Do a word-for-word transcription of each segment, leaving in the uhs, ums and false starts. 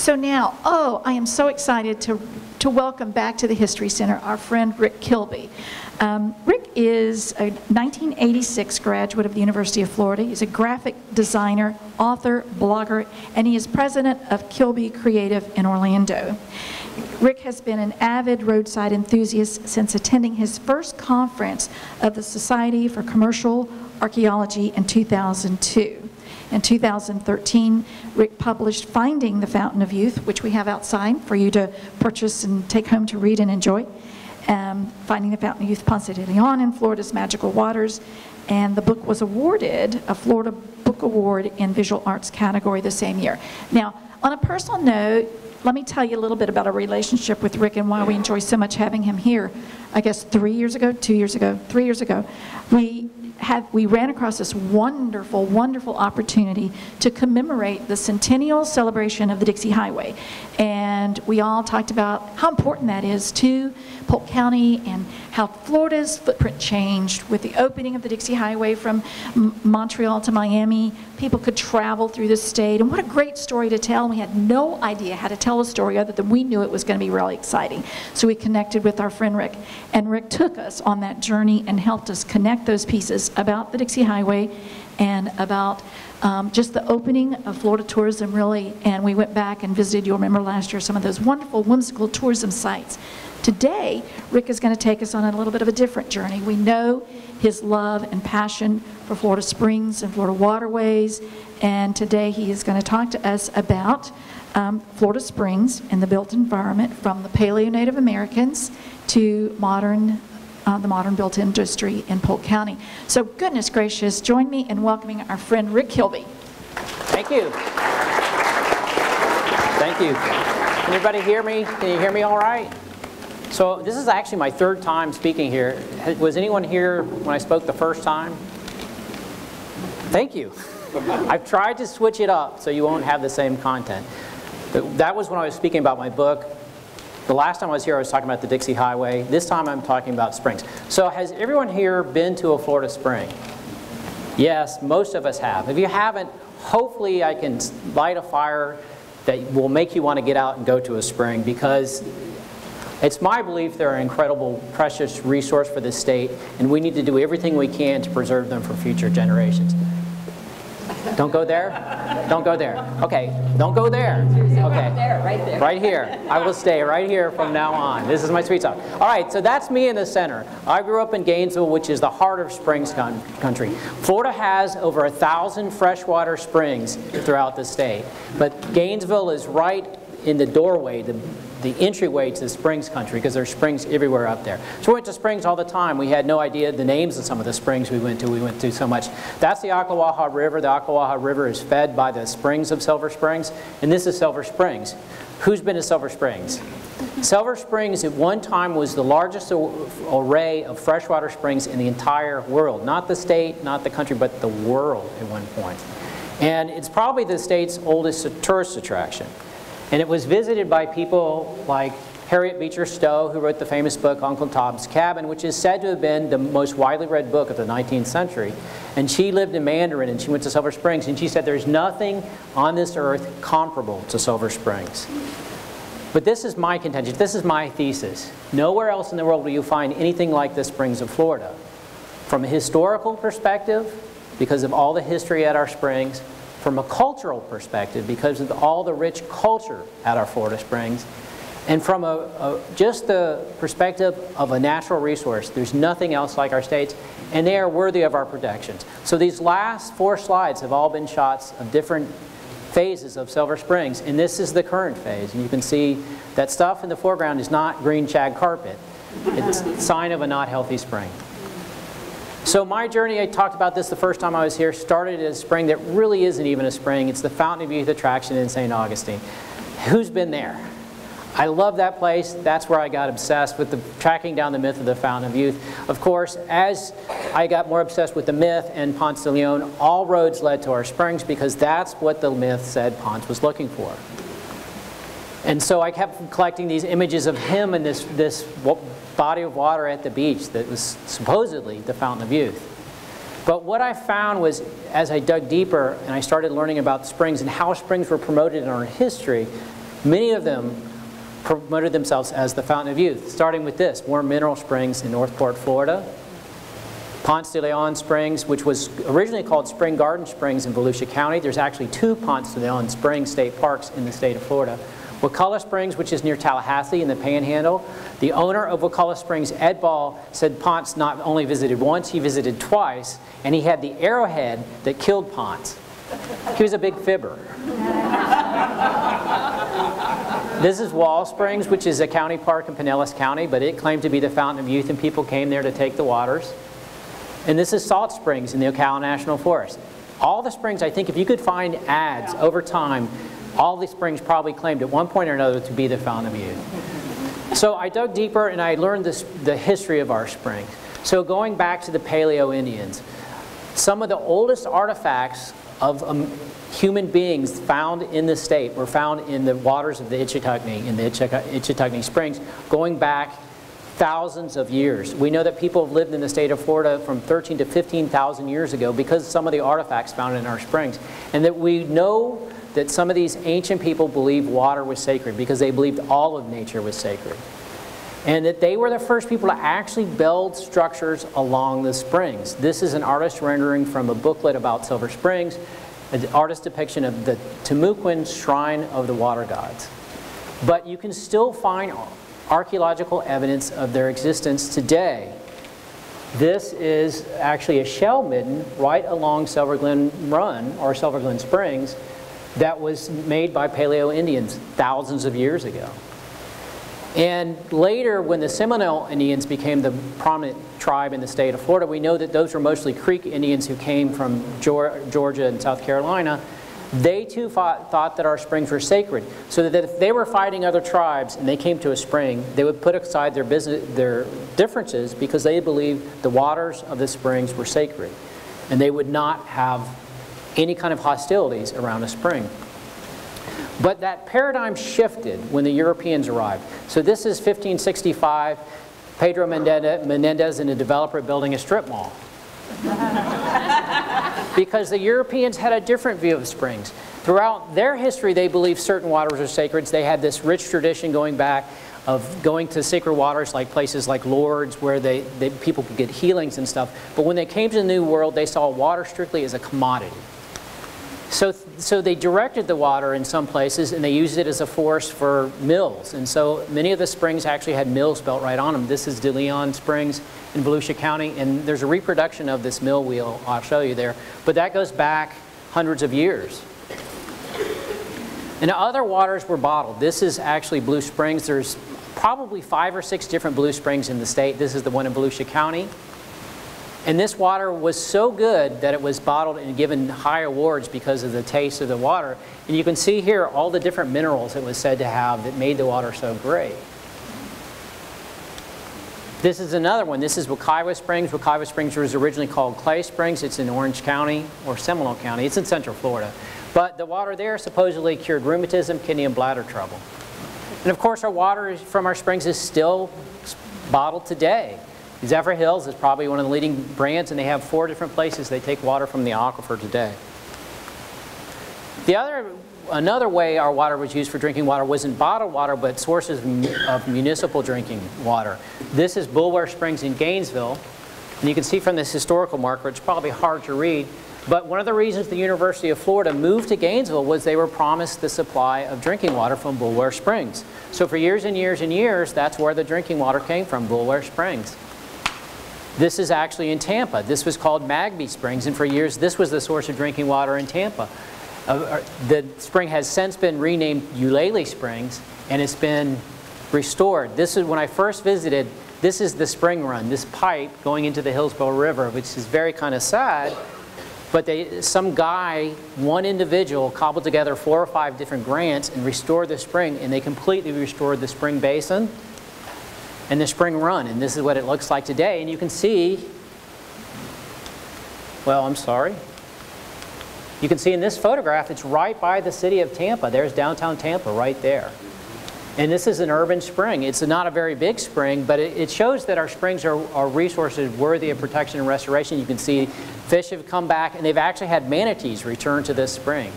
So now, oh, I am so excited to, to welcome back to the History Center our friend Rick Kilby. Um, Rick is a nineteen eighty-six graduate of the University of Florida. He's a graphic designer, author, blogger, and he is president of Kilby Creative in Orlando. Rick has been an avid roadside enthusiast since attending his first conference of the Society for Commercial Archaeology in two thousand two. In two thousand thirteen, Rick published Finding the Fountain of Youth, which we have outside for you to purchase and take home to read and enjoy. Um, Finding the Fountain of Youth, Ponce de Leon in Florida's Magical Waters. And the book was awarded a Florida Book Award in Visual Arts category the same year. Now, on a personal note, let me tell you a little bit about our relationship with Rick and why we enjoy so much having him here. I guess three years ago, two years ago, three years ago, we had, we ran across this wonderful, wonderful opportunity to commemorate the centennial celebration of the Dixie Highway. And we all talked about how important that is to Polk County and how Florida's footprint changed with the opening of the Dixie Highway from Montreal to Miami. People could travel through the state, and what a great story to tell. We had no idea how to tell a story other than we knew it was going to be really exciting. So we connected with our friend Rick, and Rick took us on that journey and helped us connect those pieces about the Dixie Highway and about um, just the opening of Florida tourism, really. And we went back and visited, you'll remember last year, some of those wonderful, whimsical tourism sites. Today, Rick is going to take us on a little bit of a different journey. We know his love and passion for Florida Springs and Florida waterways, and today he is going to talk to us about um, Florida Springs and the built environment, from the Paleo Native Americans to modern, uh, the modern built industry in Polk County. So, goodness gracious, join me in welcoming our friend Rick Kilby. Thank you. Thank you. Can everybody hear me? Can you hear me all right? So this is actually my third time speaking here. Was anyone here when I spoke the first time? Thank you. I've tried to switch it up so you won't have the same content. But that was when I was speaking about my book. The last time I was here, I was talking about the Dixie Highway. This time I'm talking about springs. So has everyone here been to a Florida spring? Yes, most of us have. If you haven't, hopefully I can light a fire that will make you want to get out and go to a spring, because it's my belief they're an incredible, precious resource for this state, and we need to do everything we can to preserve them for future generations. Don't go there. Don't go there. Okay, don't go there. Okay, right there, right there. Right here. I will stay right here from now on. This is my sweet spot. All right, so that's me in the center. I grew up in Gainesville, which is the heart of Springs country. Florida has over a thousand freshwater springs throughout the state, but Gainesville is right in the doorway, the the entryway to the Springs country, because there's springs everywhere up there. So we went to Springs all the time. We had no idea the names of some of the springs we went to. We went to so much. That's the Ocklawaha River. The Ocklawaha River is fed by the springs of Silver Springs, and this is Silver Springs. Who's been to Silver Springs? Silver Springs at one time was the largest array of freshwater springs in the entire world. Not the state, not the country, but the world at one point. And it's probably the state's oldest tourist attraction. And it was visited by people like Harriet Beecher Stowe, who wrote the famous book Uncle Tom's Cabin, which is said to have been the most widely read book of the nineteenth century. And she lived in Mandarin, and she went to Silver Springs, and she said there's nothing on this earth comparable to Silver Springs. But this is my contention. This is my thesis. Nowhere else in the world will you find anything like the Springs of Florida. From a historical perspective, because of all the history at our springs, from a cultural perspective, because of all the rich culture at our Florida Springs, and from a, a, just the perspective of a natural resource, there's nothing else like our states, and they are worthy of our protections. So these last four slides have all been shots of different phases of Silver Springs, and this is the current phase. And you can see that stuff in the foreground is not green shag carpet. It's a sign of a not healthy spring. So my journey, I talked about this the first time I was here, started at a spring that really isn't even a spring. It's the Fountain of Youth attraction in Saint Augustine. Who's been there? I love that place. That's where I got obsessed with the tracking down the myth of the Fountain of Youth. Of course, as I got more obsessed with the myth and Ponce de Leon, all roads led to our springs, because that's what the myth said Ponce was looking for. And so I kept collecting these images of him and this, this body of water at the beach that was supposedly the Fountain of Youth. But what I found was, as I dug deeper and I started learning about the springs and how springs were promoted in our history, Many of them promoted themselves as the Fountain of Youth, starting with this, Warm Mineral Springs in Northport, Florida. Ponce de Leon Springs, which was originally called Spring Garden Springs in Volusia County. There's actually two Ponce de Leon Springs state parks in the state of Florida. Wakulla Springs, which is near Tallahassee in the Panhandle. The owner of Wakulla Springs, Ed Ball, said Ponce not only visited once, he visited twice, and he had the arrowhead that killed Ponce. He was a big fibber. This is Wall Springs, which is a county park in Pinellas County, but it claimed to be the Fountain of Youth, and people came there to take the waters. And this is Salt Springs in the Ocala National Forest. All the springs, I think, if you could find ads over time, all the springs probably claimed at one point or another to be the Fountain of Youth. So I dug deeper and I learned this, the history of our springs. So going back to the Paleo-Indians, some of the oldest artifacts of um, human beings found in the state were found in the waters of the Ichetucknee, in the Ichetucknee Springs, going back thousands of years. We know that people have lived in the state of Florida from thirteen to fifteen thousand years ago because some of the artifacts found in our springs. And that we know that some of these ancient people believed water was sacred because they believed all of nature was sacred. And that they were the first people to actually build structures along the springs. This is an artist rendering from a booklet about Silver Springs, an artist depiction of the Temuquin Shrine of the Water Gods. But you can still find archaeological evidence of their existence today. This is actually a shell midden right along Silver Glen Run or Silver Glen Springs that was made by Paleo Indians thousands of years ago. And later, when the Seminole Indians became the prominent tribe in the state of Florida, we know that those were mostly Creek Indians who came from Georgia and South Carolina. They too fought, thought that our springs were sacred, so that if they were fighting other tribes and they came to a spring, they would put aside their, business, their differences because they believed the waters of the springs were sacred, and they would not have any kind of hostilities around a spring. But that paradigm shifted when the Europeans arrived. So this is fifteen sixty-five, Pedro Menendez and a developer building a strip mall. Because the Europeans had a different view of springs. Throughout their history, they believed certain waters were sacred. They had this rich tradition going back of going to sacred waters like places like Lourdes where they, they, people could get healings and stuff. But when they came to the New World, they saw water strictly as a commodity. So, so they directed the water in some places and they used it as a force for mills. And so many of the springs actually had mills built right on them. This is De Leon Springs in Volusia County, and there's a reproduction of this mill wheel I'll show you there. But that goes back hundreds of years. And other waters were bottled. This is actually Blue Springs. There's probably five or six different Blue Springs in the state. This is the one in Volusia County. And this water was so good that it was bottled and given high awards because of the taste of the water. And you can see here all the different minerals it was said to have that made the water so great. This is another one. This is Wakulla Springs. Wakulla Springs was originally called Clay Springs. It's in Orange County or Seminole County. It's in central Florida. But the water there supposedly cured rheumatism, kidney, and bladder trouble. And of course, our water from our springs is still bottled today. Zephyr Hills is probably one of the leading brands, and they have four different places they take water from the aquifer today. The other, another way our water was used for drinking water wasn't bottled water, but sources of municipal drinking water. This is Boulware Springs in Gainesville, and you can see from this historical marker, it's probably hard to read, but one of the reasons the University of Florida moved to Gainesville was they were promised the supply of drinking water from Boulware Springs. So for years and years and years, that's where the drinking water came from, Boulware Springs. This is actually in Tampa. This was called Magby Springs, and for years this was the source of drinking water in Tampa. Uh, the spring has since been renamed Eulalie Springs, and it's been restored. This is when I first visited, this is the spring run, this pipe going into the Hillsborough River, which is very kind of sad, but they, some guy, one individual, cobbled together four or five different grants and restored the spring, and they completely restored the spring basin and the spring run, and this is what it looks like today. And you can see, well, I'm sorry. You can see in this photograph, it's right by the city of Tampa. There's downtown Tampa right there. And this is an urban spring. It's not a very big spring, but it, it shows that our springs are, are resources worthy of protection and restoration. You can see fish have come back, and they've actually had manatees return to this spring.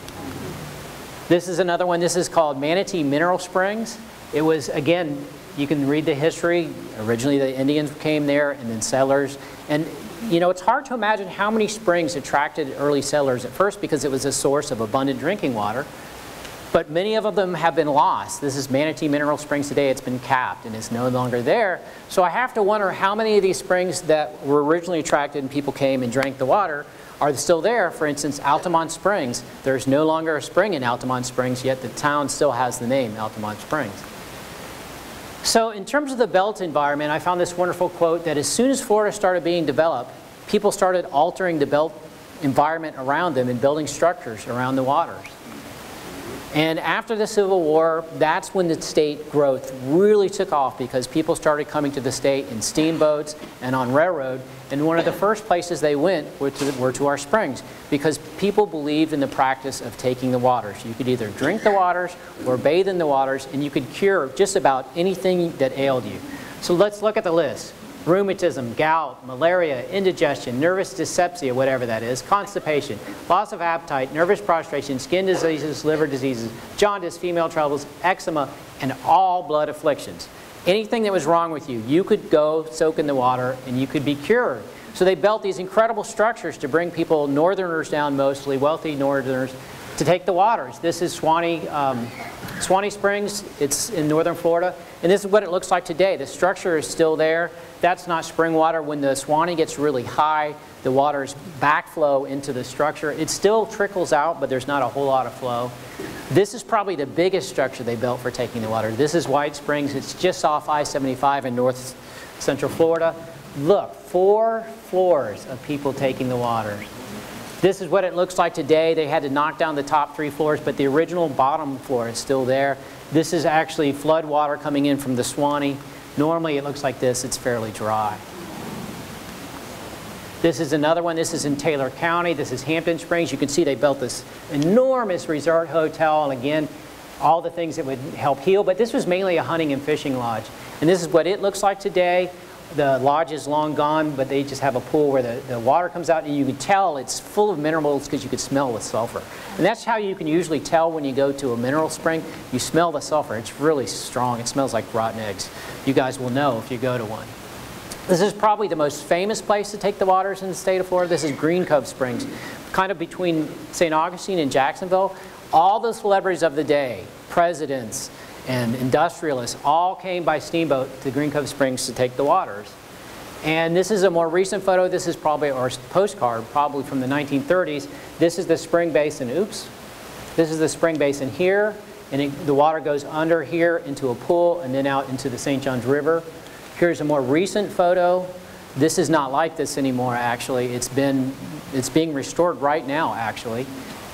This is another one. This is called Manatee Mineral Springs. It was, again, you can read the history. Originally the Indians came there and then settlers. And you know, it's hard to imagine how many springs attracted early settlers at first because it was a source of abundant drinking water. But many of them have been lost. This is Manatee Mineral Springs today. It's been capped and it's no longer there. So I have to wonder how many of these springs that were originally attracted and people came and drank the water are still there. For instance, Altamont Springs. There's no longer a spring in Altamont Springs, yet the town still has the name Altamont Springs. So in terms of the belt environment, I found this wonderful quote that as soon as Florida started being developed, people started altering the belt environment around them and building structures around the waters. And after the Civil War, that's when the state growth really took off because people started coming to the state in steamboats and on railroad. And one of the first places they went were to, were to our springs because people believed in the practice of taking the waters. You could either drink the waters or bathe in the waters, and you could cure just about anything that ailed you. So let's look at the list. Rheumatism, gout, malaria, indigestion, nervous dyspepsia, whatever that is, constipation, loss of appetite, nervous prostration, skin diseases, liver diseases, jaundice, female troubles, eczema, and all blood afflictions. Anything that was wrong with you, you could go soak in the water and you could be cured. So they built these incredible structures to bring people, northerners down mostly, wealthy northerners, to take the waters. This is Suwannee, um, Suwannee Springs. It's in northern Florida. And this is what it looks like today. The structure is still there. That's not spring water. When the Suwannee gets really high, the water's backflow into the structure. It still trickles out, but there's not a whole lot of flow. This is probably the biggest structure they built for taking the water. This is White Springs. It's just off I seventy-five in north central Florida. Look, four floors of people taking the water. This is what it looks like today. They had to knock down the top three floors, but the original bottom floor is still there. This is actually flood water coming in from the Suwannee. Normally it looks like this. It's fairly dry. This is another one. This is in Taylor County. This is Hampton Springs. You can see they built this enormous resort hotel, and again, all the things that would help heal, but this was mainly a hunting and fishing lodge. And this is what it looks like today. The lodge is long gone, but they just have a pool where the, the water comes out, and you can tell it's full of minerals because you can smell the sulfur. And that's how you can usually tell when you go to a mineral spring. You smell the sulfur. It's really strong. It smells like rotten eggs. You guys will know if you go to one. This is probably the most famous place to take the waters in the state of Florida. This is Green Cove Springs, kind of between Saint Augustine and Jacksonville. All the celebrities of the day, presidents, and industrialists all came by steamboat to Green Cove Springs to take the waters. And this is a more recent photo. This is probably our postcard, probably from the nineteen thirties. This is the spring basin. Oops. This is the spring basin here. And it, the water goes under here into a pool and then out into the Saint John's River. Here's a more recent photo. This is not like this anymore, actually. It's been, it's being restored right now, actually.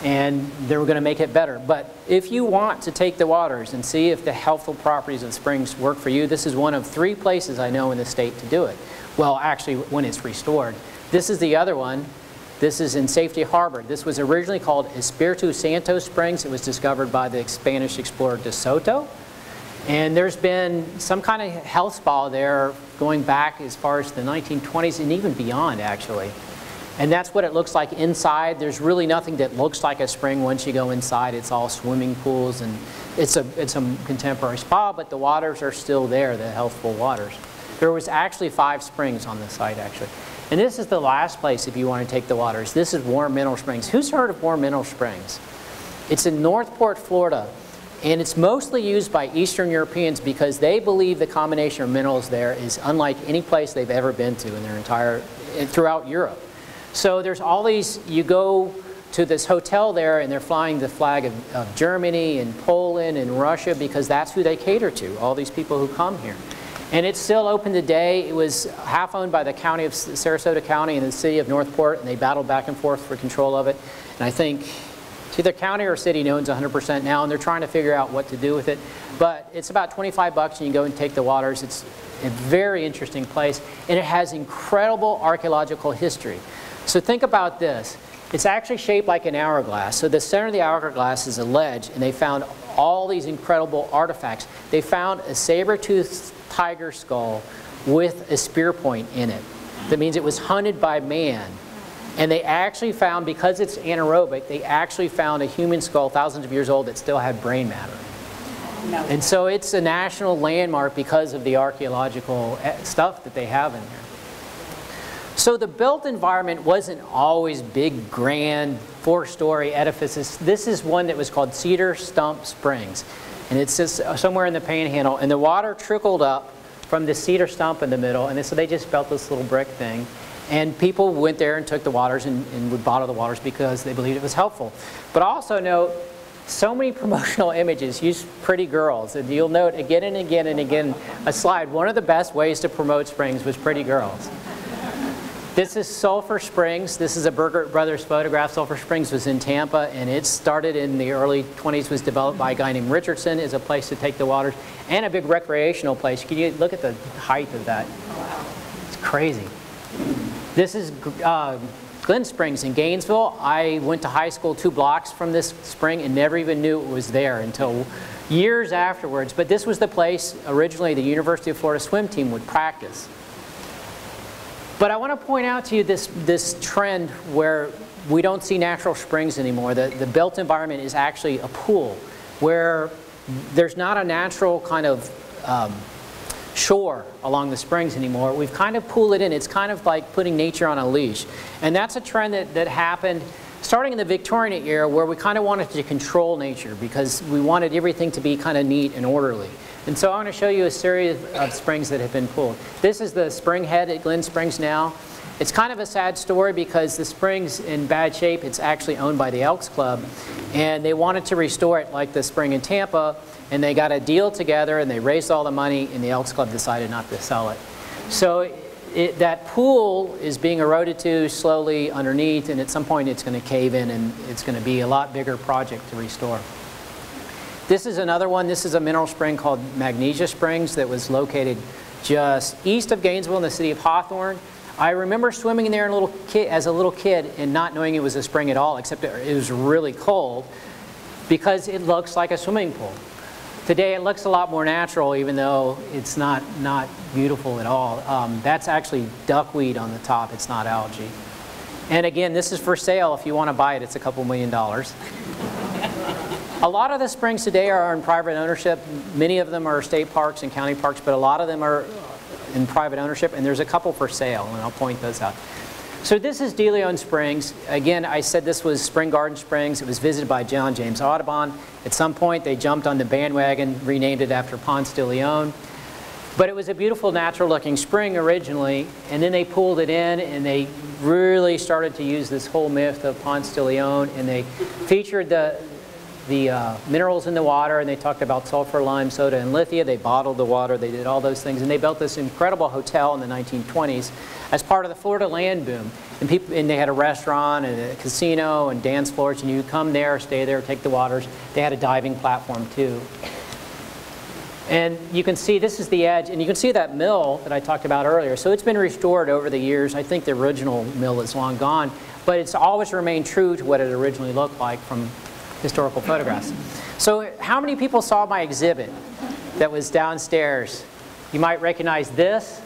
And they were going to make it better. But if you want to take the waters and see if the healthful properties of springs work for you, this is one of three places I know in the state to do it. Well, actually, when it's restored. This is the other one. This is in Safety Harbor. This was originally called Espiritu Santo Springs. It was discovered by the Spanish explorer De Soto. And there's been some kind of health spa there going back as far as the nineteen twenties and even beyond, actually. And that's what it looks like inside. There's really nothing that looks like a spring once you go inside. It's all swimming pools, and it's a, it's a contemporary spa, but the waters are still there, the healthful waters. There was actually five springs on the site, actually. And this is the last place if you want to take the waters. This is Warm Mineral Springs. Who's heard of Warm Mineral Springs? It's in Northport, Florida, and it's mostly used by Eastern Europeans because they believe the combination of minerals there is unlike any place they've ever been to in their entire, throughout Europe. So there's all these, you go to this hotel there and they're flying the flag of, of Germany and Poland and Russia because that's who they cater to, all these people who come here. And it's still open today. It was half owned by the county of Sarasota County and the city of Northport, and they battled back and forth for control of it. And I think it's either county or city owns one hundred percent now, and they're trying to figure out what to do with it. But it's about twenty-five bucks and you go and take the waters. It's a very interesting place, and it has incredible archaeological history. So think about this. It's actually shaped like an hourglass. So the center of the hourglass is a ledge, and they found all these incredible artifacts. They found a saber-toothed tiger skull with a spear point in it. That means it was hunted by man. And they actually found, because it's anaerobic, they actually found a human skull thousands of years old that still had brain matter. No. And so it's a national landmark because of the archaeological stuff that they have in there. So the built environment wasn't always big, grand, four-story edifices. This is one that was called Cedar Stump Springs. And it's just somewhere in the panhandle. And the water trickled up from the cedar stump in the middle. And so they just built this little brick thing. And people went there and took the waters and, and would bottle the waters because they believed it was helpful. But also note, so many promotional images use pretty girls. And you'll note again and again and again a slide. One of the best ways to promote springs was pretty girls. This is Sulphur Springs. This is a Burgert Brothers photograph. Sulphur Springs was in Tampa, and it started in the early twenties, was developed by a guy named Richardson as a place to take the waters, and a big recreational place. Can you look at the height of that? It's crazy. This is uh, Glen Springs in Gainesville. I went to high school two blocks from this spring and never even knew it was there until years afterwards. But this was the place originally the University of Florida swim team would practice. But I want to point out to you this, this trend where we don't see natural springs anymore. The, the built environment is actually a pool where there's not a natural kind of um, shore along the springs anymore. We've kind of pooled it in. It's kind of like putting nature on a leash. And that's a trend that, that happened starting in the Victorian era, where we kind of wanted to control nature because we wanted everything to be kind of neat and orderly. And so I want to show you a series of springs that have been pooled. This is the spring head at Glen Springs now. It's kind of a sad story because the spring's in bad shape. It's actually owned by the Elks Club. And they wanted to restore it like the spring in Tampa. And they got a deal together and they raised all the money, and the Elks Club decided not to sell it. So it, that pool is being eroded to slowly underneath, and at some point it's going to cave in and it's going to be a lot bigger project to restore. This is another one. This is a mineral spring called Magnesia Springs that was located just east of Gainesville in the city of Hawthorne. I remember swimming in there in a little kid, as a little kid, and not knowing it was a spring at all, except it, it was really cold because it looks like a swimming pool. Today it looks a lot more natural, even though it's not, not beautiful at all. Um, that's actually duckweed on the top. It's not algae. And again, this is for sale. If you want to buy it, it's a couple million dollars. A lot of the springs today are in private ownership. Many of them are state parks and county parks, but a lot of them are in private ownership, and there's a couple for sale, and I'll point those out. So this is De Leon Springs. Again, I said this was Spring Garden Springs. It was visited by John James Audubon. At some point, they jumped on the bandwagon, renamed it after Ponce de Leon. But it was a beautiful, natural-looking spring originally, and then they pulled it in, and they really started to use this whole myth of Ponce de Leon, and they featured the the uh, minerals in the water, and they talked about sulfur, lime, soda, and lithia. They bottled the water. They did all those things, and they built this incredible hotel in the nineteen twenties as part of the Florida land boom. And people, and they had a restaurant and a casino and dance floors, and you come there, stay there, take the waters. They had a diving platform too. And you can see this is the edge, and you can see that mill that I talked about earlier. So it's been restored over the years. I think the original mill is long gone, but it's always remained true to what it originally looked like from historical photographs. So how many people saw my exhibit that was downstairs? You might recognize this.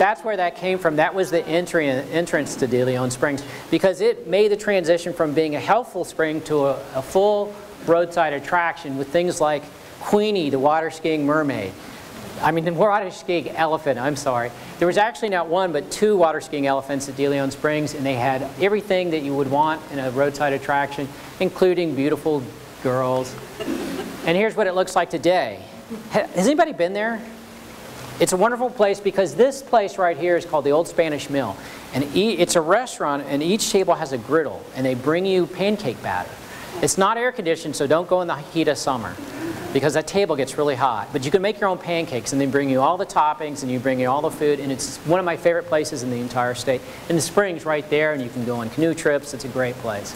That's where that came from. That was the entry, entrance to De Leon Springs, because it made the transition from being a healthful spring to a, a full roadside attraction with things like Queenie, the water skiing mermaid. I mean, the water skiing elephant, I'm sorry. There was actually not one, but two water skiing elephants at De Leon Springs, and they had everything that you would want in a roadside attraction, including beautiful girls. And here's what it looks like today. Has anybody been there? It's a wonderful place, because this place right here is called the Old Spanish Mill. And e it's a restaurant, and each table has a griddle, and they bring you pancake batter. It's not air conditioned, so don't go in the heat of summer, because that table gets really hot. But you can make your own pancakes, and they bring you all the toppings, and you bring you all the food, and it's one of my favorite places in the entire state. And the spring's right there, and you can go on canoe trips. It's a great place.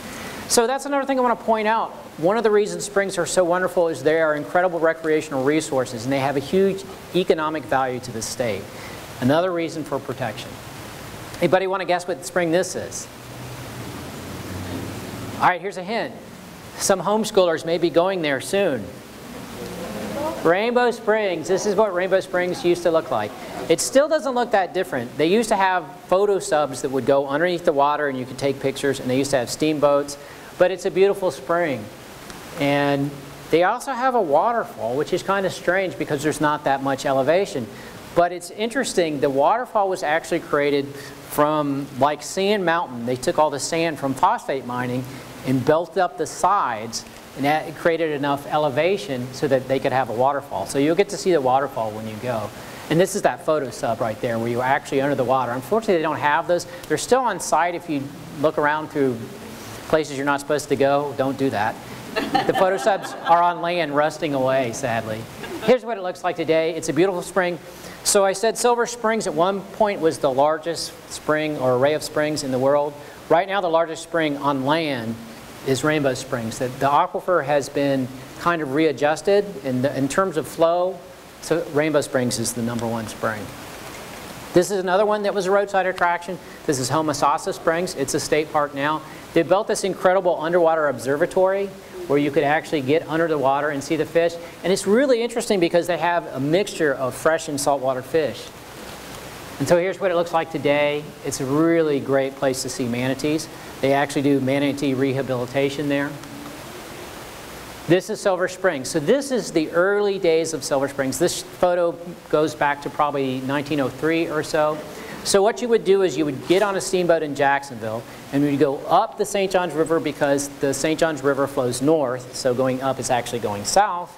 So that's another thing I want to point out. One of the reasons springs are so wonderful is they are incredible recreational resources, and they have a huge economic value to the state. Another reason for protection. Anybody want to guess what spring this is? All right, here's a hint. Some homeschoolers may be going there soon. Rainbow Springs, this is what Rainbow Springs used to look like. It still doesn't look that different. They used to have photo subs that would go underneath the water and you could take pictures, and they used to have steamboats, but it's a beautiful spring. And they also have a waterfall, which is kind of strange because there's not that much elevation. But it's interesting, the waterfall was actually created from like Sand Mountain. They took all the sand from phosphate mining and built up the sides, and that created enough elevation so that they could have a waterfall. So you'll get to see the waterfall when you go. And this is that photo sub right there where you're actually under the water. Unfortunately, they don't have those. They're still on site if you look around through places you're not supposed to go. Don't do that. The photo subs are on land rusting away, sadly. Here's what it looks like today. It's a beautiful spring. So I said Silver Springs at one point was the largest spring or array of springs in the world. Right now, the largest spring on land is Rainbow Springs. The, the aquifer has been kind of readjusted in, the, in terms of flow. So Rainbow Springs is the number one spring. This is another one that was a roadside attraction. This is Homosassa Springs. It's a state park now. They built this incredible underwater observatory where you could actually get under the water and see the fish. And it's really interesting because they have a mixture of fresh and saltwater fish. And so here's what it looks like today. It's a really great place to see manatees. They actually do manatee rehabilitation there. This is Silver Springs. So this is the early days of Silver Springs. This photo goes back to probably nineteen oh three or so. So what you would do is you would get on a steamboat in Jacksonville and we'd go up the Saint John's River because the Saint John's River flows north, so going up is actually going south.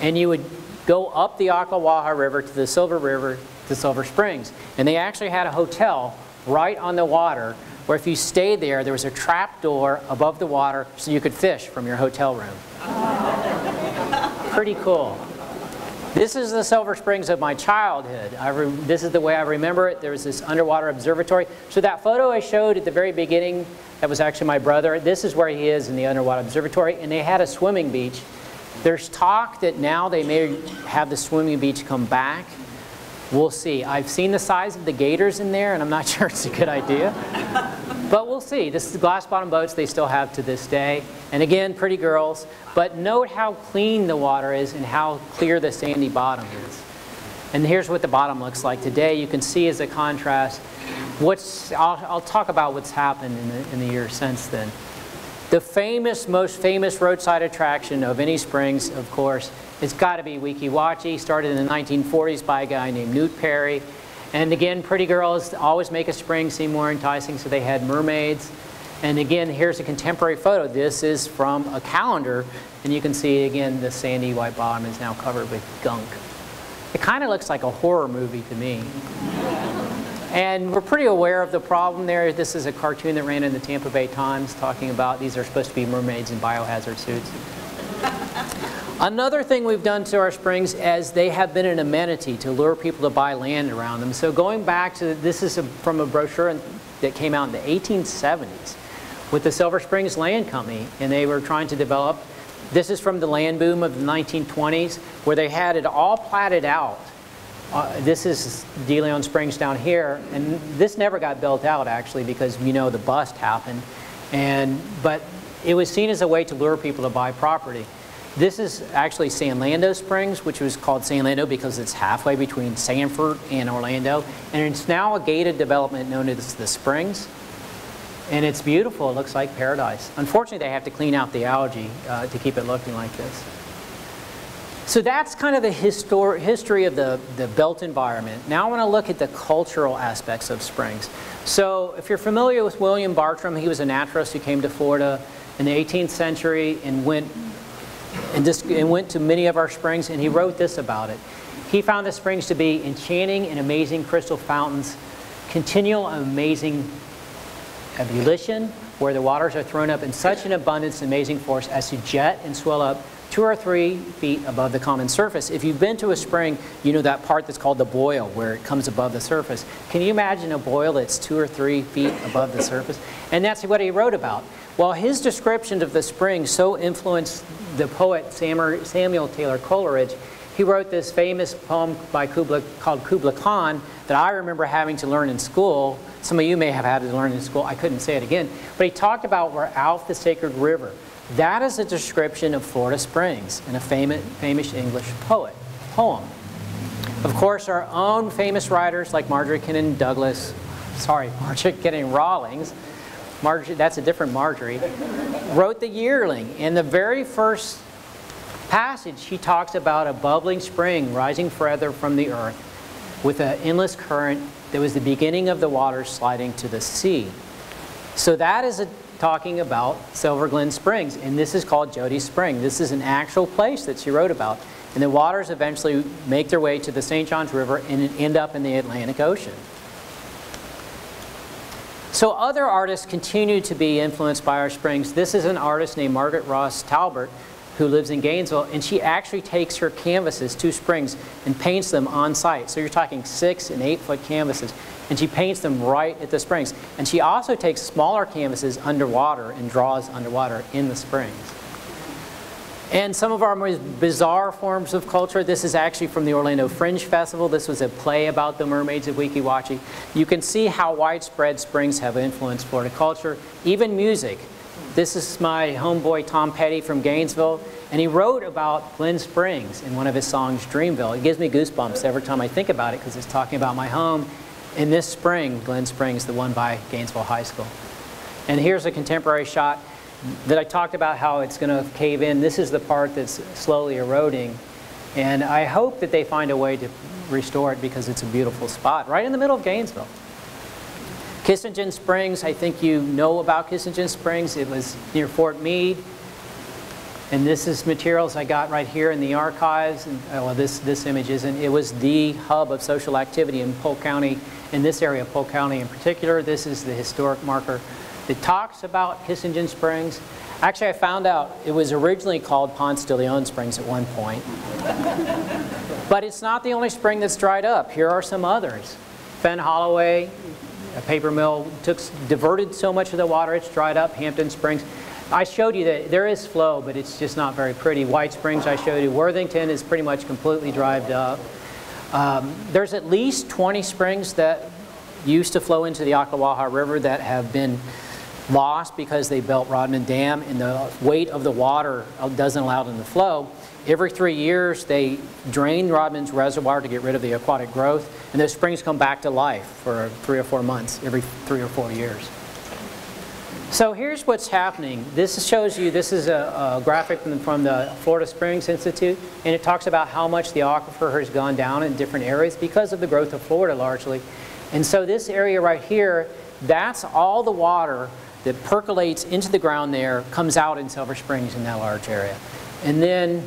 And you would go up the Ocklawaha River to the Silver River to Silver Springs. And they actually had a hotel right on the water where if you stayed there, there was a trap door above the water so you could fish from your hotel room. Oh. Pretty cool. This is the Silver Springs of my childhood. I re this is the way I remember it. There was this underwater observatory. So that photo I showed at the very beginning, that was actually my brother. This is where he is in the underwater observatory, and they had a swimming beach. There's talk that now they may have the swimming beach come back. We'll see. I've seen the size of the gators in there, and I'm not sure it's a good idea. But we'll see. This is the glass-bottom boats they still have to this day. And again, pretty girls. But note how clean the water is and how clear the sandy bottom is. And here's what the bottom looks like today. You can see as a contrast, what's, I'll, I'll talk about what's happened in the, in the years since then. The famous, most famous roadside attraction of any springs, of course, it's got to be Weekiwachi, started in the nineteen forties by a guy named Newt Perry. And again, pretty girls always make a spring seem more enticing, so they had mermaids. And again, here's a contemporary photo. This is from a calendar, and you can see again the sandy white bottom is now covered with gunk. It kind of looks like a horror movie to me. And we're pretty aware of the problem there. This is a cartoon that ran in the Tampa Bay Times talking about these are supposed to be mermaids in biohazard suits. Another thing we've done to our springs is they have been an amenity to lure people to buy land around them. So going back to, this is a, from a brochure that came out in the eighteen seventies with the Silver Springs Land Company, and they were trying to develop. This is from the land boom of the nineteen twenties where they had it all platted out. Uh, this is De Leon Springs down here, and this never got built out actually because, you know, the bust happened. And, but it was seen as a way to lure people to buy property. This is actually San Lando Springs, which was called San Lando because it's halfway between Sanford and Orlando. And it's now a gated development known as the Springs. And it's beautiful. It looks like paradise. Unfortunately, they have to clean out the algae uh, to keep it looking like this. So that's kind of the histor history of the, the built environment. Now I want to look at the cultural aspects of springs. So if you're familiar with William Bartram, he was a naturalist who came to Florida in the eighteenth century and went And, this, and went to many of our springs, and he wrote this about it. He found the springs to be enchanting and amazing crystal fountains, continual amazing ebullition, where the waters are thrown up in such an abundance and amazing force as to jet and swell up two or three feet above the common surface. If you've been to a spring, you know that part that's called the boil, where it comes above the surface. Can you imagine a boil that's two or three feet above the surface? And that's what he wrote about. While his description of the spring so influenced the poet Samuel Taylor Coleridge, he wrote this famous poem by Kubla, called Kubla Khan that I remember having to learn in school. Some of you may have had to learn in school. I couldn't say it again. But he talked about we're out the sacred river. That is a description of Florida Springs in a famous, famous English poet, poem. Of course, our own famous writers like Marjorie Kennan Douglas, sorry, Marjorie Kennan Rawlings, Marjorie, that's a different Marjorie, wrote The Yearling. In the very first passage, she talks about a bubbling spring rising further from the earth with an endless current that was the beginning of the water sliding to the sea. So that is a, talking about Silver Glen Springs, and this is called Jody Spring. This is an actual place that she wrote about. And the waters eventually make their way to the Saint John's River and end up in the Atlantic Ocean. So other artists continue to be influenced by our springs. This is an artist named Margaret Ross Talbert who lives in Gainesville, and she actually takes her canvases to springs and paints them on site. So you're talking six and eight foot canvases, and she paints them right at the springs. And she also takes smaller canvases underwater and draws underwater in the springs. And some of our most bizarre forms of culture, this is actually from the Orlando Fringe Festival. This was a play about the mermaids of Wikiwachi. You can see how widespread springs have influenced Florida culture, even music. This is my homeboy Tom Petty from Gainesville, and he wrote about Glen Springs in one of his songs, Dreamville. It gives me goosebumps every time I think about it because it's talking about my home in this spring, Glen Springs, the one by Gainesville High School. And here's a contemporary shot that I talked about how it's going to cave in. This is the part that's slowly eroding, and I hope that they find a way to restore it because it's a beautiful spot right in the middle of Gainesville. Kissingen Springs, I think you know about Kissingen Springs. It was near Fort Meade, and this is materials I got right here in the archives. And, oh, well, this, this image isn't. It was the hub of social activity in Polk County, in this area of Polk County in particular. This is the historic marker that talks about Kissingen Springs. Actually, I found out it was originally called Ponce de Leon Springs at one point. But it's not the only spring that's dried up. Here are some others. Fen Holloway, a paper mill, took, diverted so much of the water it's dried up. Hampton Springs. I showed you that there is flow, but it's just not very pretty. White Springs, I showed you. Worthington is pretty much completely dried up. Um, there's at least twenty springs that used to flow into the Ocklawaha River that have been lost because they built Rodman Dam and the weight of the water doesn't allow them to flow. Every three years they drain Rodman's reservoir to get rid of the aquatic growth, and those springs come back to life for three or four months, every three or four years. So here's what's happening. This shows you, this is a, a graphic from the, from the Florida Springs Institute, and it talks about how much the aquifer has gone down in different areas because of the growth of Florida largely. And so this area right here, that's all the water that percolates into the ground there, comes out in Silver Springs in that large area. And then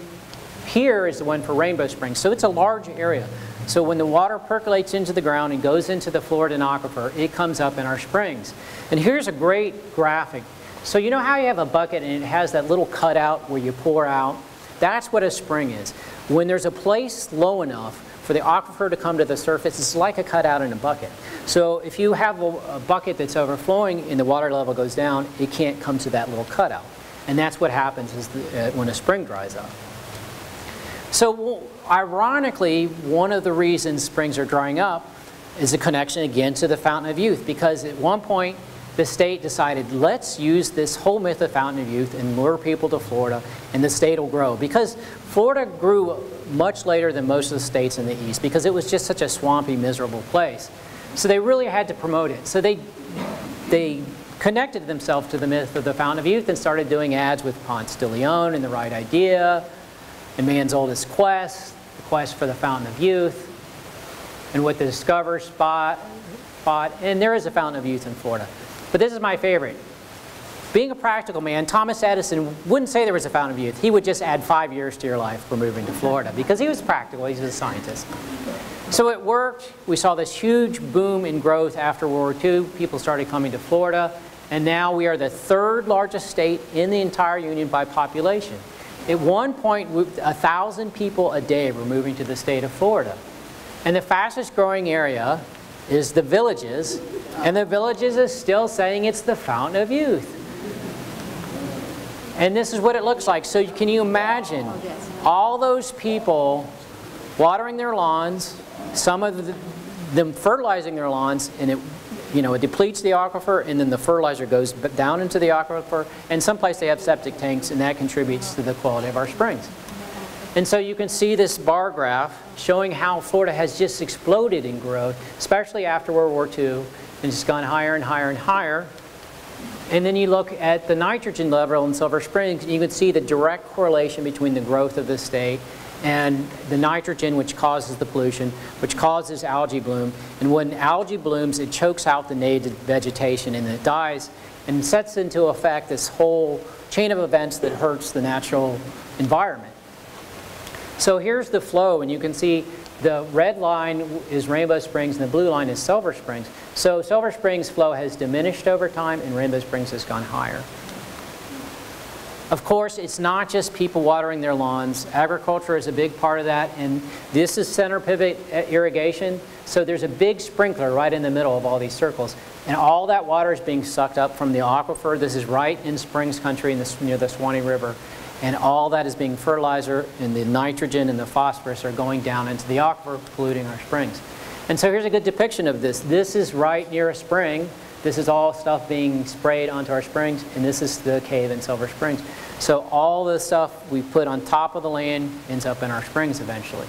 here is the one for Rainbow Springs. So it's a large area. So when the water percolates into the ground and goes into the Floridan aquifer, it comes up in our springs. And here's a great graphic. So you know how you have a bucket and it has that little cutout where you pour out? That's what a spring is. When there's a place low enough for the aquifer to come to the surface, it's like a cutout in a bucket. So if you have a, a bucket that's overflowing and the water level goes down, it can't come to that little cutout. And that's what happens is the, uh, when a spring dries up. So ironically, one of the reasons springs are drying up is a connection again to the Fountain of Youth, because at one point the state decided, let's use this whole myth of Fountain of Youth and lure people to Florida, and the state will grow. Because Florida grew much later than most of the states in the East, because it was just such a swampy, miserable place. So they really had to promote it. So they, they connected themselves to the myth of the Fountain of Youth and started doing ads with Ponce de Leon and The Right Idea, and Man's Oldest Quest, The Quest for the Fountain of Youth, and with the Discover Spot, spot. And there is a Fountain of Youth in Florida. But this is my favorite. Being a practical man, Thomas Edison wouldn't say there was a Fountain of Youth. He would just add five years to your life for moving to Florida because he was practical. He was a scientist. So it worked. We saw this huge boom in growth after World War Two. People started coming to Florida. And now we are the third largest state in the entire union by population. At one point, a thousand people a day were moving to the state of Florida. And the fastest growing area is the Villages, and the Villages is still saying it's the Fountain of Youth. And this is what it looks like. So can you imagine all those people watering their lawns, some of them fertilizing their lawns, and it, you know, it depletes the aquifer, and then the fertilizer goes down into the aquifer, and someplace they have septic tanks, and that contributes to the quality of our springs. And so you can see this bar graph showing how Florida has just exploded in growth, especially after World War Two, and it's gone higher and higher and higher. And then you look at the nitrogen level in Silver Springs, and you can see the direct correlation between the growth of the state and the nitrogen, which causes the pollution, which causes algae bloom. And when algae blooms, it chokes out the native vegetation, and it dies and sets into effect this whole chain of events that hurts the natural environment. So here's the flow, and you can see the red line is Rainbow Springs and the blue line is Silver Springs. So Silver Springs flow has diminished over time and Rainbow Springs has gone higher. Of course, it's not just people watering their lawns. Agriculture is a big part of that, and this is center pivot irrigation. So there's a big sprinkler right in the middle of all these circles, and all that water is being sucked up from the aquifer. This is right in Springs Country in the, near the Suwannee River. And all that is being fertilizer, and the nitrogen and the phosphorus are going down into the aquifer, polluting our springs. And so here's a good depiction of this. This is right near a spring. This is all stuff being sprayed onto our springs, and this is the cave in Silver Springs. So all the stuff we put on top of the land ends up in our springs eventually.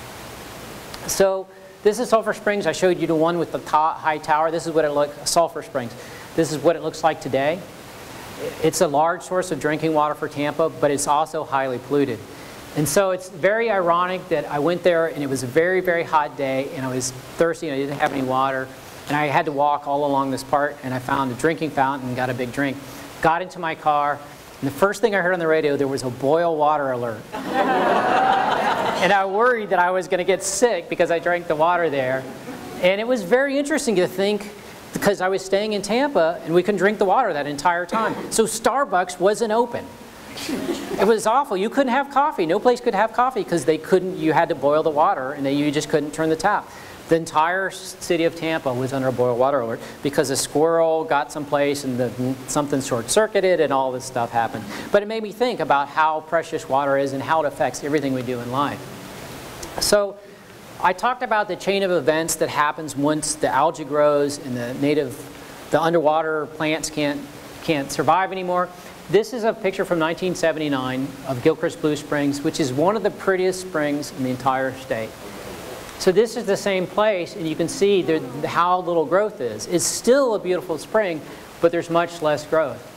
So this is Silver Springs. I showed you the one with the top high tower. This is what it looks like, Sulphur Springs. This is what it looks like today. It's a large source of drinking water for Tampa, but it's also highly polluted. And so it's very ironic that I went there, and it was a very, very hot day, and I was thirsty, and I didn't have any water. And I had to walk all along this part, and I found a drinking fountain and got a big drink. Got into my car, and the first thing I heard on the radio, there was a boil water alert. And I worried that I was going to get sick because I drank the water there. And it was very interesting to think, because I was staying in Tampa and we couldn't drink the water that entire time. So Starbucks wasn't open. It was awful. You couldn't have coffee. No place could have coffee because they couldn't, you had to boil the water, and they, you just couldn't turn the tap. The entire city of Tampa was under a boil water alert because a squirrel got someplace and the, something short-circuited and all this stuff happened. But it made me think about how precious water is and how it affects everything we do in life. So I talked about the chain of events that happens once the algae grows and the native, the underwater plants can't, can't survive anymore. This is a picture from nineteen seventy-nine of Gilchrist Blue Springs, which is one of the prettiest springs in the entire state. So this is the same place, and you can see there, how little growth is. It's still a beautiful spring, but there's much less growth.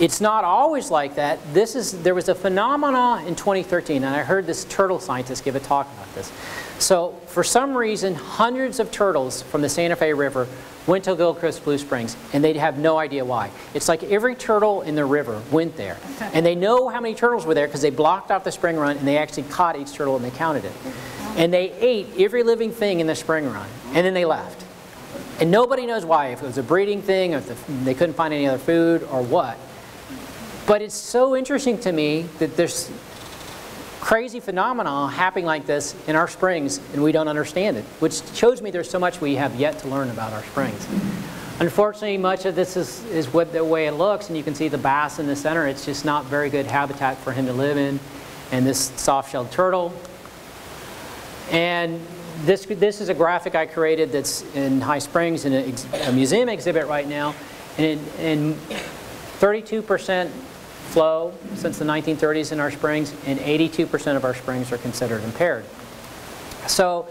It's not always like that. This is, there was a phenomena in twenty thirteen, and I heard this turtle scientist give a talk about this. So for some reason, hundreds of turtles from the Santa Fe River went to Gilchrist Blue Springs, and they'd have no idea why. It's like every turtle in the river went there, and they know how many turtles were there because they blocked off the spring run, and they actually caught each turtle and they counted it. And they ate every living thing in the spring run, and then they left. And nobody knows why, if it was a breeding thing, or if the, they couldn't find any other food, or what. But it's so interesting to me that there's crazy phenomena happening like this in our springs, and we don't understand it, which shows me there's so much we have yet to learn about our springs. Unfortunately, much of this is, is what, the way it looks, and you can see the bass in the center. It's just not very good habitat for him to live in, and this soft-shelled turtle. And this, this is a graphic I created that's in High Springs in a, a museum exhibit right now, and in thirty-two percent flow since the nineteen thirties in our springs, and eighty-two percent of our springs are considered impaired. So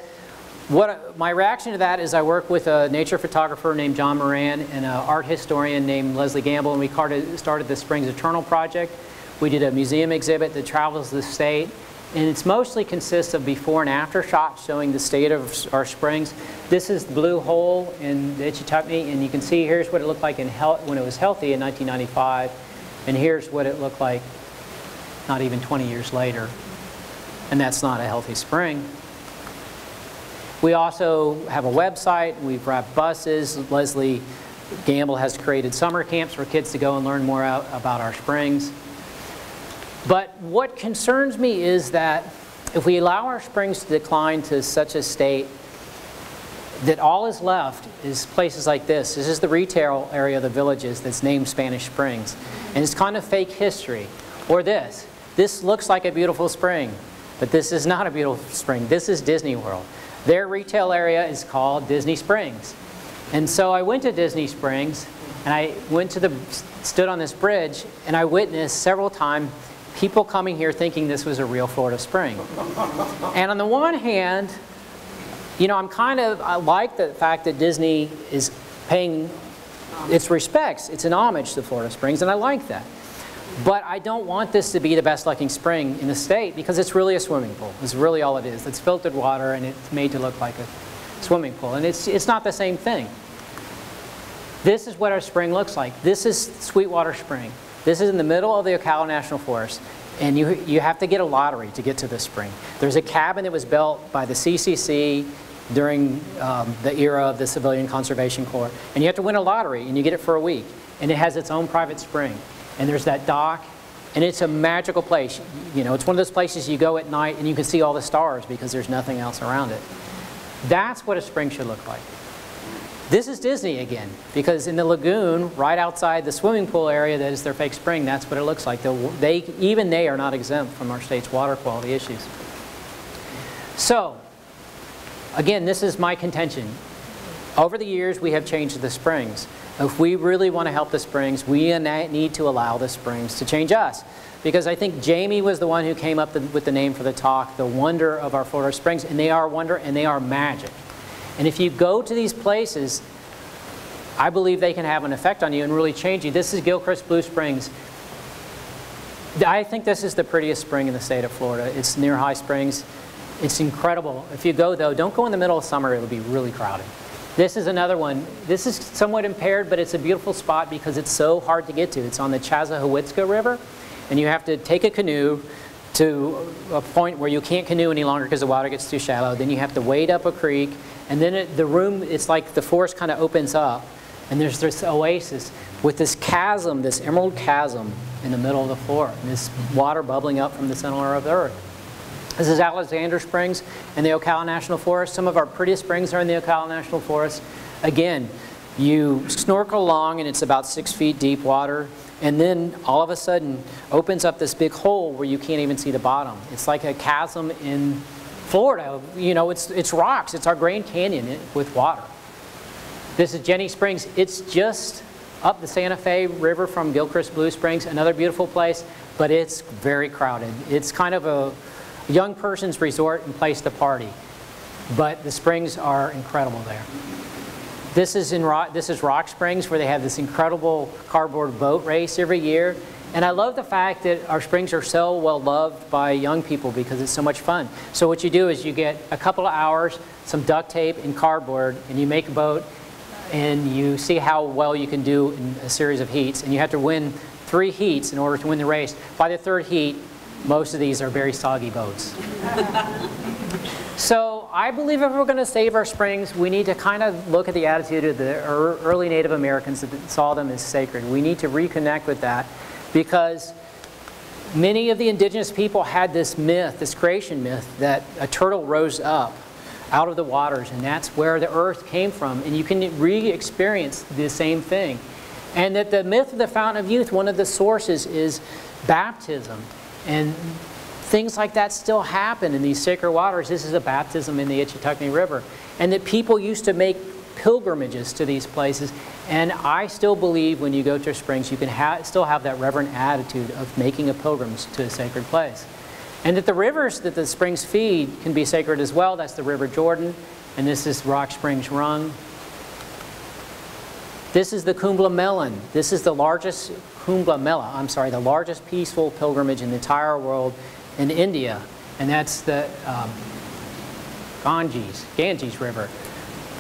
what my reaction to that is, I work with a nature photographer named John Moran and an art historian named Leslie Gamble, and we started the Springs Eternal Project. We did a museum exhibit that travels the state, and it's mostly consists of before and after shots showing the state of our springs. This is the Blue Hole in the Ichetucknee, and you can see here's what it looked like in when it was healthy in nineteen ninety-five. And here's what it looked like not even twenty years later. And that's not a healthy spring. We also have a website. We've wrapped buses. Leslie Gamble has created summer camps for kids to go and learn more out about our springs. But what concerns me is that if we allow our springs to decline to such a state that all is left is places like this. This is the retail area of the villages that's named Spanish Springs. And it's kind of fake history. Or this. This looks like a beautiful spring, but this is not a beautiful spring. This is Disney World. Their retail area is called Disney Springs. And so I went to Disney Springs, and I went to the, stood on this bridge, and I witnessed several times people coming here thinking this was a real Florida spring. And on the one hand, you know, I'm kind of, I like the fact that Disney is paying its respects, it's an homage to Florida Springs, and I like that. But I don't want this to be the best looking spring in the state, because it's really a swimming pool. It's really all it is. It's filtered water and it's made to look like a swimming pool. And it's, it's not the same thing. This is what our spring looks like. This is Sweetwater Spring. This is in the middle of the Ocala National Forest. And you, you have to get a lottery to get to this spring. There's a cabin that was built by the C C C during um, the era of the Civilian Conservation Corps. And you have to win a lottery, and you get it for a week. And it has its own private spring. And there's that dock. And it's a magical place. You know, it's one of those places you go at night, and you can see all the stars because there's nothing else around it. That's what a spring should look like. This is Disney again, because in the lagoon, right outside the swimming pool area that is their fake spring, that's what it looks like. They, even they are not exempt from our state's water quality issues. So, again, this is my contention. Over the years, we have changed the springs. If we really want to help the springs, we need to allow the springs to change us. Because I think Jamie was the one who came up the, with the name for the talk, The Wonder of Our Florida Springs, and they are wonder and they are magic. And if you go to these places, I believe they can have an effect on you and really change you. This is Gilchrist Blue Springs. I think this is the prettiest spring in the state of Florida. It's near High Springs. It's incredible. If you go, though, don't go in the middle of summer. It'll be really crowded. This is another one. This is somewhat impaired, but it's a beautiful spot because it's so hard to get to. It's on the Chazahowitzka River, and you have to take a canoe to a point where you can't canoe any longer because the water gets too shallow. Then you have to wade up a creek. And then it, the room, it's like the forest kind of opens up, and there's this oasis with this chasm, this emerald chasm in the middle of the floor, and this water bubbling up from the center of the earth. This is Alexander Springs in the Ocala National Forest. Some of our prettiest springs are in the Ocala National Forest. Again, you snorkel along, and it's about six feet deep water, and then all of a sudden opens up this big hole where you can't even see the bottom. It's like a chasm in Florida, you know, it's, it's rocks. It's our Grand Canyon with water. This is Jenny Springs. It's just up the Santa Fe River from Gilchrist Blue Springs, another beautiful place, but it's very crowded. It's kind of a young person's resort and place to party, but the springs are incredible there. This is, in Rock, this is Rock Springs, where they have this incredible cardboard boat race every year. And I love the fact that our springs are so well loved by young people because it's so much fun. So what you do is you get a couple of hours, some duct tape and cardboard, and you make a boat, and you see how well you can do in a series of heats. And you have to win three heats in order to win the race. By the third heat, most of these are very soggy boats. So I believe if we're going to save our springs, we need to kind of look at the attitude of the early Native Americans that saw them as sacred. We need to reconnect with that. Because many of the indigenous people had this myth, this creation myth, that a turtle rose up out of the waters, and that's where the earth came from. And you can re-experience the same thing. And that the myth of the Fountain of Youth, one of the sources is baptism. And things like that still happen in these sacred waters. This is a baptism in the Ichetucknee River. And that people used to make pilgrimages to these places. And I still believe when you go to springs, you can ha still have that reverent attitude of making a pilgrimage to a sacred place. And that the rivers that the springs feed can be sacred as well. That's the River Jordan, and this is Rock Springs Run. This is the Kumbla Melon. This is the largest Kumbla Mela, I'm sorry, the largest peaceful pilgrimage in the entire world in India. And that's the um, Ganges, Ganges River.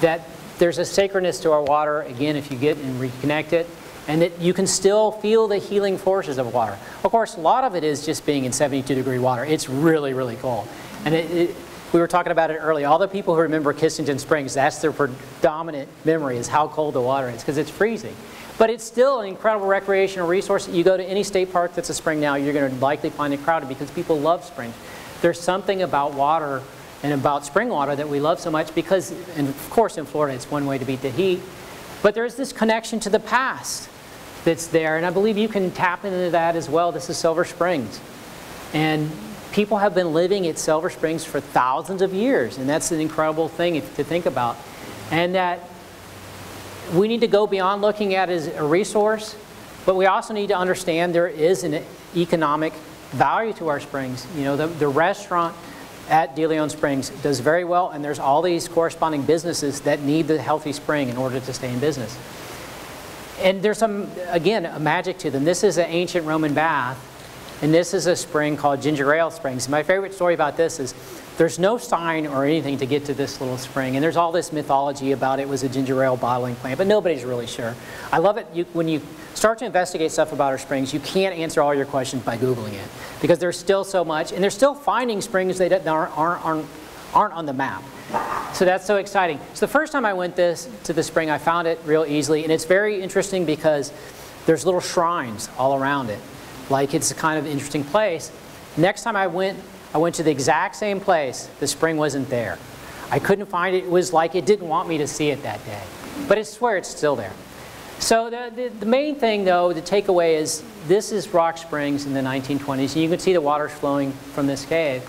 That there's a sacredness to our water, again, if you get and reconnect it, and that you can still feel the healing forces of water. Of course, a lot of it is just being in seventy-two degree water. It's really, really cold. And it, it, we were talking about it earlier. All the people who remember Kissington Springs, that's their predominant memory is how cold the water is, because it's freezing. But it's still an incredible recreational resource. You go to any state park that's a spring now, you're going to likely find it crowded because people love springs. There's something about water and about spring water that we love so much because, and of course in Florida, it's one way to beat the heat. But there's this connection to the past that's there, and I believe you can tap into that as well. This is Silver Springs. And people have been living at Silver Springs for thousands of years, and that's an incredible thing to think about. And that we need to go beyond looking at it as a resource, but we also need to understand there is an economic value to our springs. You know, the, the restaurant at De Leon Springs does very well, and there's all these corresponding businesses that need the healthy spring in order to stay in business. And there's some, again, a magic to them. This is an ancient Roman bath, and this is a spring called Ginger Ale Springs. My favorite story about this is there's no sign or anything to get to this little spring, and there's all this mythology about it was a ginger ale bottling plant, but nobody's really sure. I love it you, when you start to investigate stuff about our springs, you can't answer all your questions by Googling it, because there's still so much, and they're still finding springs that aren't, aren't, aren't, aren't on the map. So that's so exciting. So the first time I went this to the spring, I found it real easily, and it's very interesting because there's little shrines all around it. Like, it's a kind of interesting place. Next time I went, I went to the exact same place. The spring wasn't there. I couldn't find it. It was like it didn't want me to see it that day. But I swear it's still there. So the, the, the main thing, though, the takeaway is this is Rock Springs in the nineteen twenties. And you can see the water's flowing from this cave.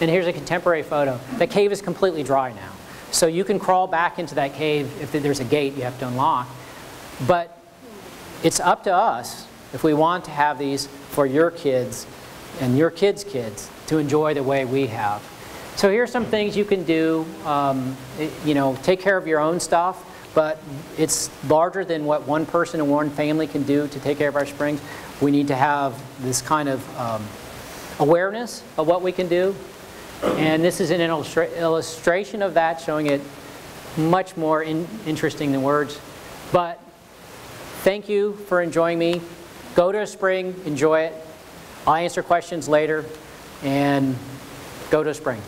And here's a contemporary photo. That cave is completely dry now. So you can crawl back into that cave. If there's a gate you have to unlock. But it's up to us if we want to have these for your kids and your kids' kids to enjoy the way we have. So here's some things you can do. Um, it, you know, take care of your own stuff, but it's larger than what one person and one family can do to take care of our springs. We need to have this kind of um, awareness of what we can do. And this is an illustra illustration of that, showing it much more in interesting than words. But thank you for enjoying me. Go to a spring, enjoy it. I'll answer questions later, and go to a spring.